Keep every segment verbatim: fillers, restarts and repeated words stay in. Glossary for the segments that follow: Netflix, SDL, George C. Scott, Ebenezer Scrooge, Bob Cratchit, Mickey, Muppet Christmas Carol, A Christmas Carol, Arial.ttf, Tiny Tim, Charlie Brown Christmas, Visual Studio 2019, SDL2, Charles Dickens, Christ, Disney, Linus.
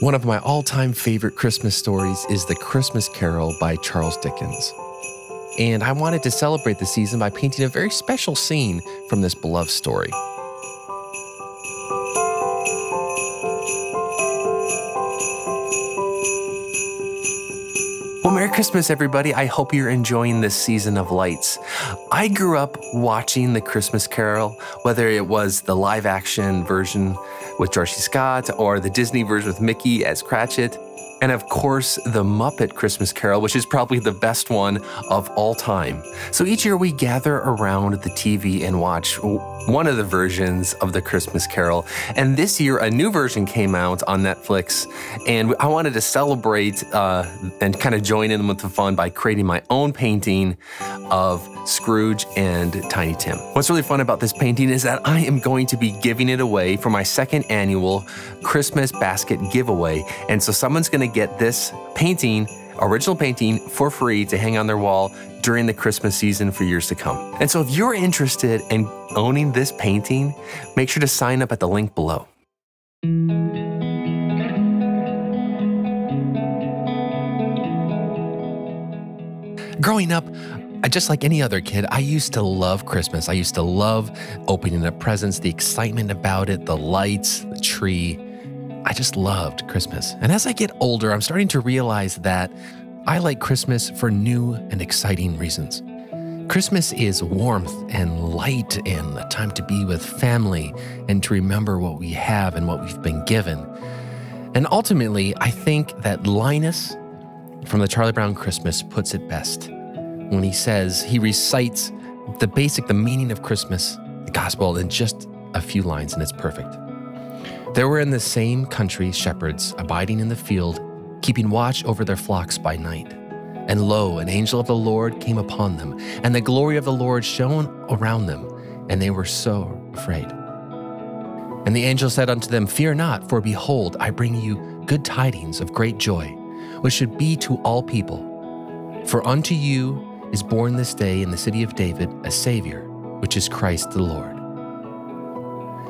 One of my all-time favorite Christmas stories is The Christmas Carol by Charles Dickens. And I wanted to celebrate the season by painting a very special scene from this beloved story. Well, Merry Christmas, everybody. I hope you're enjoying this season of lights. I grew up watching The Christmas Carol, whether it was the live action version with George C. Scott or the Disney version with Mickey as Cratchit. And of course, the Muppet Christmas Carol, which is probably the best one of all time. So each year we gather around the T V and watch one of the versions of the Christmas Carol. And this year, a new version came out on Netflix. And I wanted to celebrate uh, and kind of join in with the fun by creating my own painting of Scrooge and Tiny Tim. What's really fun about this painting is that I am going to be giving it away for my second annual Christmas basket giveaway. And so someone's going to get this painting, original painting, for free to hang on their wall during the Christmas season for years to come. And so if you're interested in owning this painting, make sure to sign up at the link below. Growing up, just like any other kid, I used to love Christmas. I used to love opening up presents, the excitement about it, the lights, the tree. I just loved Christmas. And as I get older, I'm starting to realize that I like Christmas for new and exciting reasons. Christmas is warmth and light and a time to be with family and to remember what we have and what we've been given. And ultimately, I think that Linus from the Charlie Brown Christmas puts it best when he says, he recites the basic, the meaning of Christmas, the gospel, in just a few lines, and it's perfect. There were in the same country shepherds abiding in the field, keeping watch over their flocks by night. And lo, an angel of the Lord came upon them, and the glory of the Lord shone around them, and they were so afraid. And the angel said unto them, Fear not, for behold, I bring you good tidings of great joy, which should be to all people. For unto you is born this day in the city of David a Savior, which is Christ the Lord.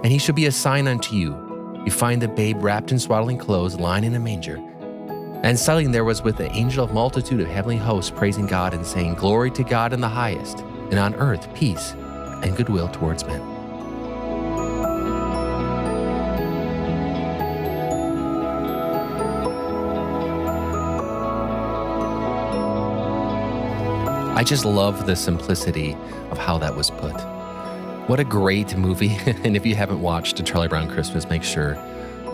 And he shall be a sign unto you. You find the babe wrapped in swaddling clothes, lying in a manger. And suddenly there was with the angel a multitude of heavenly hosts, praising God and saying, Glory to God in the highest, and on earth peace and goodwill towards men. I just love the simplicity of how that was put. What a great movie. And if you haven't watched Charlie Brown Christmas, make sure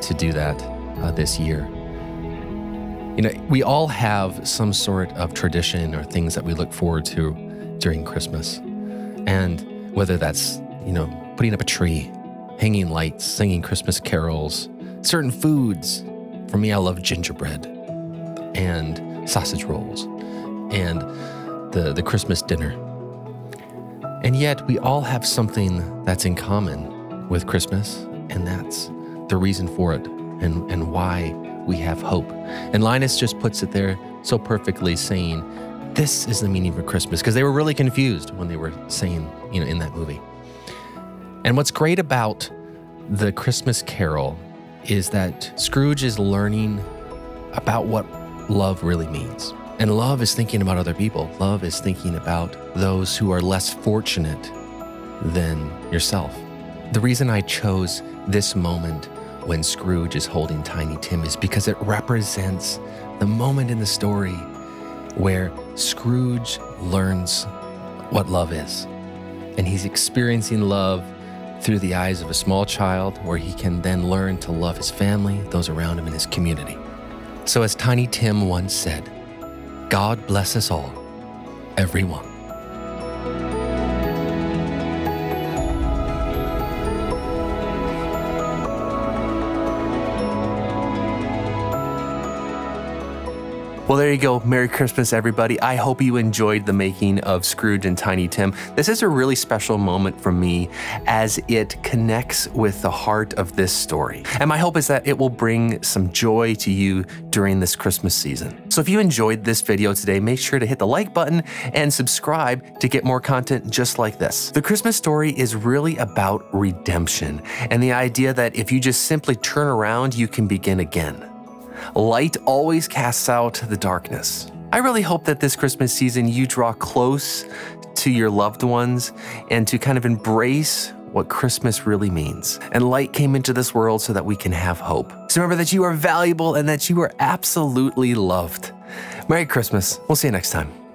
to do that uh, this year. You know, we all have some sort of tradition or things that we look forward to during Christmas. And whether that's, you know, putting up a tree, hanging lights, singing Christmas carols, certain foods. For me, I love gingerbread and sausage rolls and the, the Christmas dinner. And yet we all have something that's in common with Christmas, and that's the reason for it and, and why we have hope. And Linus just puts it there so perfectly, saying, this is the meaning of Christmas, because they were really confused when they were saying, you know, in that movie. And what's great about the Christmas Carol is that Scrooge is learning about what love really means. And love is thinking about other people. Love is thinking about those who are less fortunate than yourself. The reason I chose this moment when Scrooge is holding Tiny Tim is because it represents the moment in the story where Scrooge learns what love is. And he's experiencing love through the eyes of a small child, where he can then learn to love his family, those around him, and his community. So as Tiny Tim once said, God bless us all, everyone. Well, there you go. Merry Christmas, everybody. I hope you enjoyed the making of Scrooge and Tiny Tim. This is a really special moment for me as it connects with the heart of this story. And my hope is that it will bring some joy to you during this Christmas season. So if you enjoyed this video today, make sure to hit the like button and subscribe to get more content just like this. The Christmas story is really about redemption and the idea that if you just simply turn around, you can begin again. Light always casts out the darkness. I really hope that this Christmas season you draw close to your loved ones and to kind of embrace what Christmas really means. And light came into this world so that we can have hope. So remember that you are valuable and that you are absolutely loved. Merry Christmas. We'll see you next time.